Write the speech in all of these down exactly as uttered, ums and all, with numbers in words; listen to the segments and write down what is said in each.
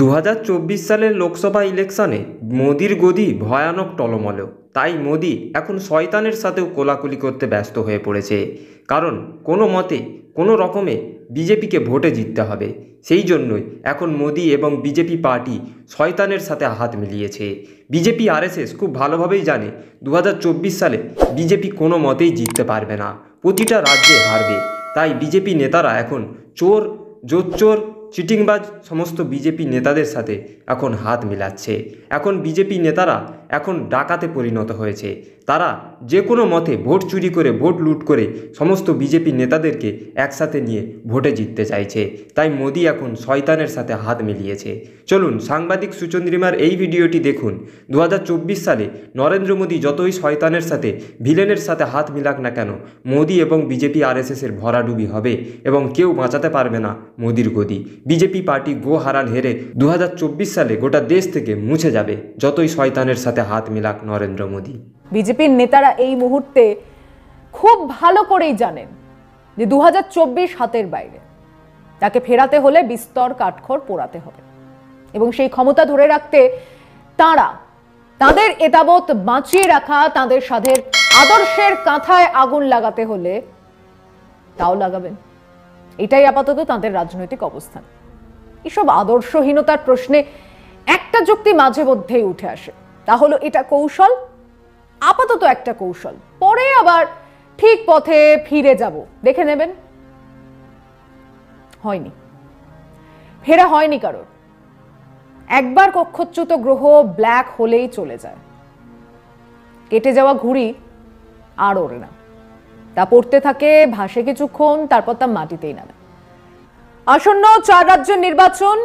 दो हज़ार चौबीस সালের লোকসভা ইলেকশনে মোদির গদি ভয়ানক টলমলো। তাই মোদি এখন শয়তানের সাথেও কোলাকুলি করতে ব্যস্ত হয়ে পড়েছে, কারণ কোনো মতে কোনো রকমে বিজেপিকে ভোটে জিততে হবে। সেই জন্যই এখন মোদি এবং বিজেপি পার্টি শয়তানের সাথে হাত মিলিয়েছে। বিজেপি আরএসএস খুব ভালোভাবেই জানে দু হাজার চব্বিশ সালে বিজেপি কোনো মতেই জিততে পারবে না, প্রতিটা রাজ্যে হারবে। তাই বিজেপি নেতারা এখন চোর জোচ্চোর চিটিংবাজ সমস্ত বিজেপি নেতাদের সাথে এখন হাত মিলাচ্ছে। এখন বিজেপি নেতারা এখন ডাকাতে পরিণত হয়েছে। তারা যে কোনো মতে ভোট চুরি করে ভোট লুট করে সমস্ত বিজেপি নেতাদেরকে একসাথে নিয়ে ভোটে জিততে চাইছে। তাই মোদি এখন শয়তানের সাথে হাত মিলিয়েছে। চলুন সাংবাদিক সুচন্দ্রিমার এই ভিডিওটি দেখুন। দু হাজার চব্বিশ সালে নরেন্দ্র মোদি যতই শয়তানের সাথে ভিলেনের সাথে হাত মিলাক না কেন, মোদি এবং বিজেপি আরএসএসের ভরাডুবি হবে এবং কেউ বাঁচাতে পারবে না মোদির গদি। বিজেপি পার্টি গো হারান হেরে दो हज़ार चौबीस সালে গোটা দেশ থেকে মুছে যাবে যতই শয়তানের সাথে হাত মিলাক নরেন্দ্র মোদি। বিজেপির নেতারা এই মুহূর্তে খুব ভালো করেই জানেন যে দু হাজার চব্বিশ হাতের বাইরে, তাকে ফেরাতে হলে বিস্তর কাঠখড় পোড়াতে হবে এবং সেই ক্ষমতা ধরে রাখতে তারা তাদের এতাবৎ বাঁচিয়ে রাখা তাদের সাধের আদর্শের কাঁথায় আগুন লাগাতে হলে তাও লাগাবেন। এটাই আপাতত তাদের রাজনৈতিক অবস্থান। এসব আদর্শহীনতার প্রশ্নে একটা যুক্তি মাঝে মধ্যেই উঠে আসে, তা হলো এটা কৌশল, আপাতত একটা কৌশল, পরে আবার ঠিক পথে ফিরে যাব, দেখে নেবেন। হয়নি, ফেরা হয়নি কারোর। একবার কক্ষচ্যুত গ্রহ ব্ল্যাক হোলেই চলে যায়, কেটে যাওয়া ঘুড়ি আর ওড়ে না, তা পড়তে থাকে, ভাসে কিছুক্ষণ, তারপর তা মাটিতেই নামে। আসন্ন চার রাজ্যের নির্বাচন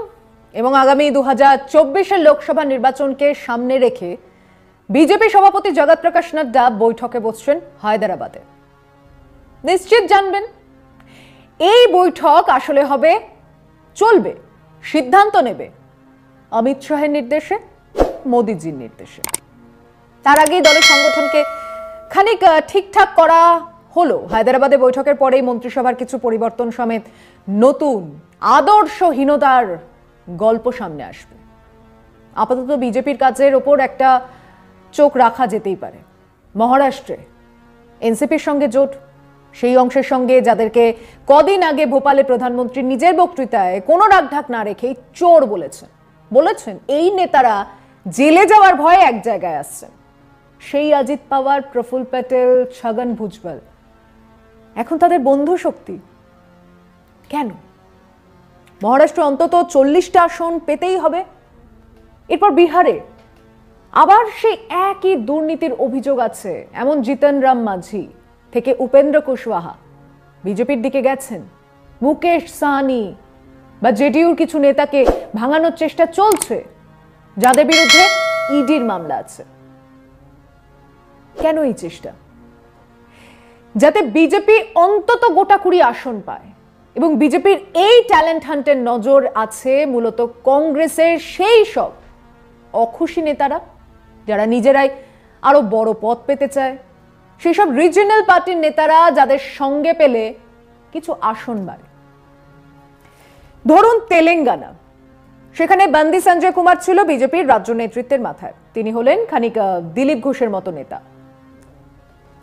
এবং আগামী দু হাজার চব্বিশের লোকসভা নির্বাচনকে সামনে রেখে বিজেপি সভাপতি জগৎ প্রকাশ নাড্ডা বৈঠকে বসছেন হায়দ্রাবাদে। নিশ্চিত জানবেন এই বৈঠক আসলে হবে, চলবে, সিদ্ধান্ত নেবে অমিত শাহের নির্দেশে, মোদিজির নির্দেশে। তার আগেই দলের সংগঠনকে খানিক ঠিকঠাক করা হলো। হায়দ্রাবাদে বৈঠকের পরেই মন্ত্রিসভার কিছু পরিবর্তন সমেত নতুন আদর্শহীনতার গল্প সামনে আসবে। আপাতত বিজেপির কাজের ওপর একটা চোখ রাখা যেতেই পারে। মহারাষ্ট্রে এনসিপির সঙ্গে জোট, সেই অংশের সঙ্গে যাদেরকে কদিন আগে ভোপালে প্রধানমন্ত্রী নিজের বক্তৃতায় কোনো রাখঢাক না রেখেই চোর বলেছেন বলেছেন এই নেতারা জেলে যাওয়ার ভয়ে এক জায়গায় আসছেন। সেই অজিত পাওয়ার, প্রফুল প্যাটেল, ছগন ভুজবল এখন তাদের বন্ধু শক্তি। কেন? মহারাষ্ট্র অন্তত চল্লিশটা আসন পেতেই হবে। এরপর বিহারে আবার সেই একই দুর্নীতির অভিযোগ আছে, এমন জিতন রাম মাঝি থেকে উপেন্দ্র কুশওয়াহা বিজেপির দিকে গেছেন। মুকেশ সাহানি বা জেডিউর কিছু নেতাকে ভাঙানোর চেষ্টা চলছে, যাদের বিরুদ্ধে ইডির মামলা আছে। কেন এই চেষ্টা? যাতে বিজেপি অন্তত গোটা কুড়ি আসন পায়। এবং বিজেপির এই ট্যালেন্ট হান্টের নজর আছে মূলত কংগ্রেসের সেই সব অখুশি নেতারা যারা নিজেরাই আরো বড় পদ পেতে চায়, সেই সব রিজিনাল পার্টির নেতারা যাদের সঙ্গে পেলে কিছু আসন বাড়ে। ধরুন তেলেঙ্গানা, সেখানে বান্দি সঞ্জয় কুমার ছিল বিজেপির রাজ্য নেতৃত্বের মাথায়। তিনি হলেন খানিক দিলীপ ঘোষের মতো নেতা,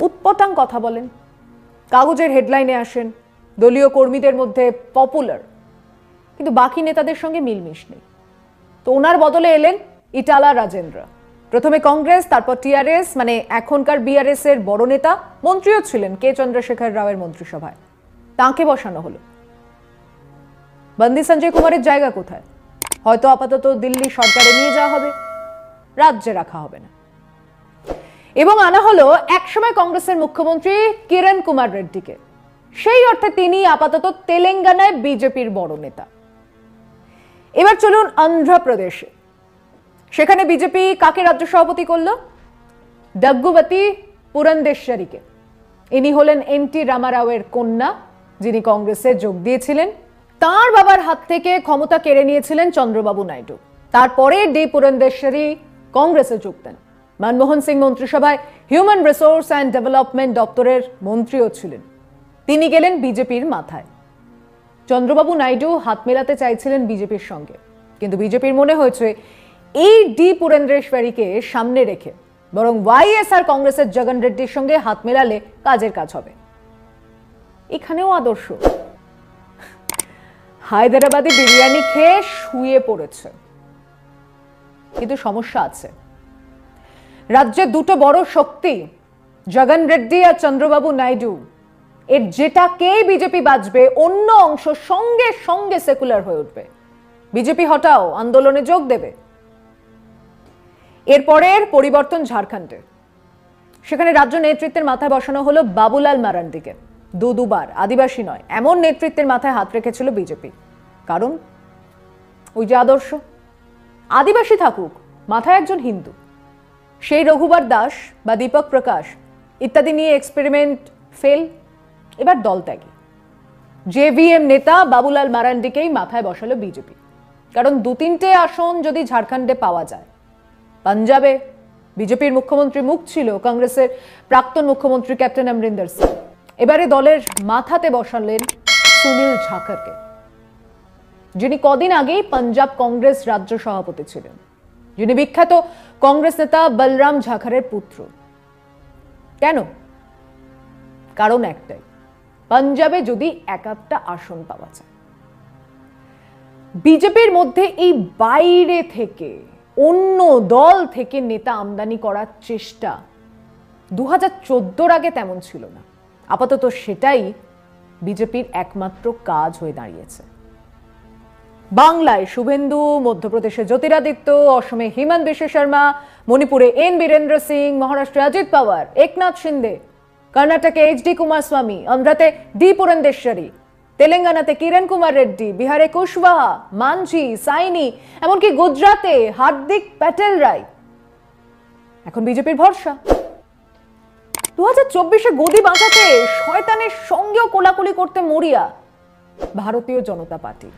উৎপটাং কথা বলেন, কাগজের হেডলাইনে আসেন, দলীয় কর্মীদের মধ্যে পপুলার, কিন্তু বাকি নেতাদের সঙ্গে মিলমিশ নেই। তো ওনার বদলে এলেন ইটালা রাজেন্দ্র, প্রথমে কংগ্রেস, তারপর টিআরএস, মানে এখনকার বিআরএস এর বড় নেতা, মন্ত্রীও ছিলেন কে চন্দ্রশেখর রাওয়ের মন্ত্রিসভায়, তাঁকে বসানো হলো। বান্দি সঞ্জয় কুমারের জায়গা কোথায়? হয়তো আপাতত দিল্লি সরকারে নিয়ে যাওয়া হবে, রাজ্যে রাখা হবে না। এবং আনা হলো একসময় কংগ্রেসের মুখ্যমন্ত্রী কিরণ কুমার রেড্ডিকে, সেই অর্থে তিনি আপাতত তেলেঙ্গানায় বিজেপির বড় নেতা। এবার চলুন অন্ধ্রপ্রদেশে, সেখানে বিজেপি কাকে রাজ্য সভাপতি করল? ডগ্গুবতী পুরন্দেশ্বরীকে। ইনি হলেন এন টি রামারাওয়ের কন্যা, যিনি কংগ্রেসে যোগ দিয়েছিলেন। তার বাবার হাত থেকে ক্ষমতা কেড়ে নিয়েছিলেন চন্দ্রবাবু নাইডু, তারপরে ডি পুরন্দেশ্বরী কংগ্রেসে যোগ দেন। মনমোহন সিং মন্ত্রিসভায় হিউম্যান রিসোর্স অ্যান্ড ডেভেলপমেন্ট দপ্তরের মন্ত্রীও ছিলেন, তিনি গেলেন বিজেপির মাথায়। চন্দ্রবাবু নাইডু হাত মেলাতে চাইছিলেন বিজেপির সঙ্গে, কিন্তু বিজেপির মনে হয়েছে এই ডি পুরেন্দ্রেশ্বরীকে সামনে রেখে বরং ওয়াইএসআর কংগ্রেসের জগন রেড্ডির সঙ্গে হাত মেলালে কাজের কাজ হবে। এখানেও আদর্শ হায়দ্রাবাদে বিরিয়ানি খেয়ে শুয়ে পড়েছে, কিন্তু সমস্যা আছে। রাজ্যে দুটো বড় শক্তি জগন রেড্ডি আর চন্দ্রবাবু নাইডু, এর যেটা কে বিজেপি বাঁচবে, অন্য অংশ সঙ্গে সঙ্গে সেকুলার হয়ে উঠবে, বিজেপি হটাও আন্দোলনে যোগ দেবে। এরপরের পরিবর্তন ঝাড়খণ্ডে, সেখানে রাজ্য নেতৃত্বের মাথায় বসানো হলো বাবুলাল মারান্ডিকে। দু দুবার আদিবাসী নয় এমন নেতৃত্বের মাথায় হাত রেখেছিল বিজেপি, কারণ ওই যে আদর্শ আদিবাসী থাকুক মাথায় একজন হিন্দু। সেই রঘুবার দাস বা দীপক প্রকাশ ইত্যাদি নিয়ে এক্সপেরিমেন্ট ফেল, এবার দল ত্যাগী জেভিএম নেতা বাবুলাল মারান্ডিকেই মাথায় বসালো বিজেপি, কারণ দু তিনটে আসন যদি ঝাড়খণ্ডে পাওয়া যায়। পাঞ্জাবে বিজেপির মুখ্যমন্ত্রী মুখ ছিল কংগ্রেসের প্রাক্তন মুখ্যমন্ত্রী ক্যাপ্টেন অমরিন্দর সিং, এবারে দলের মাথাতে বসালেন সুনীল ঝাখরকে, যিনি কদিন আগেই পাঞ্জাব কংগ্রেস রাজ্য সভাপতি ছিলেন, যিনি বিখ্যাত কংগ্রেস নেতা বলরাম ঝাখরের পুত্র। কেন? কারণ একটাই, পাঞ্জাবে যদি এক একটা আসন পাওয়া যায়। বিজেপির মধ্যে এই বাইরে থেকে অন্য দল থেকে নেতা আমদানি করার চেষ্টা দু হাজার চোদ্দোর আগে তেমন ছিল না, আপাতত সেটাই বিজেপির একমাত্র কাজ হয়ে দাঁড়িয়েছে। বাংলায় শুভেন্দু, মধ্যপ্রদেশে জ্যোতিরাদিত্য, অসমে হিমন্ত বিশ্ব শর্মা, মণিপুরে এন বীরেন্দ্র সিং, মহারাষ্ট্রে অজিত পাওয়ার, একনাথ শিন্দে, কর্ণাটকে এইচ ডি কুমারস্বামী, অন্ধ্রতে ডি পুরন্দেশ্বরী, তেলেঙ্গানাতে কিরণ কুমার রেড্ডি, বিহারে কুশওয়াহা, মাঞ্ঝি, সাইনি, এমনকি গুজরাতে হার্দিক প্যাটেল রায় এখন বিজেপির ভরসা। দু হাজার চব্বিশে গদি বাঁচাতে শয়তানের সঙ্গেও কোলাকুলি করতে মরিয়া ভারতীয় জনতা পার্টি।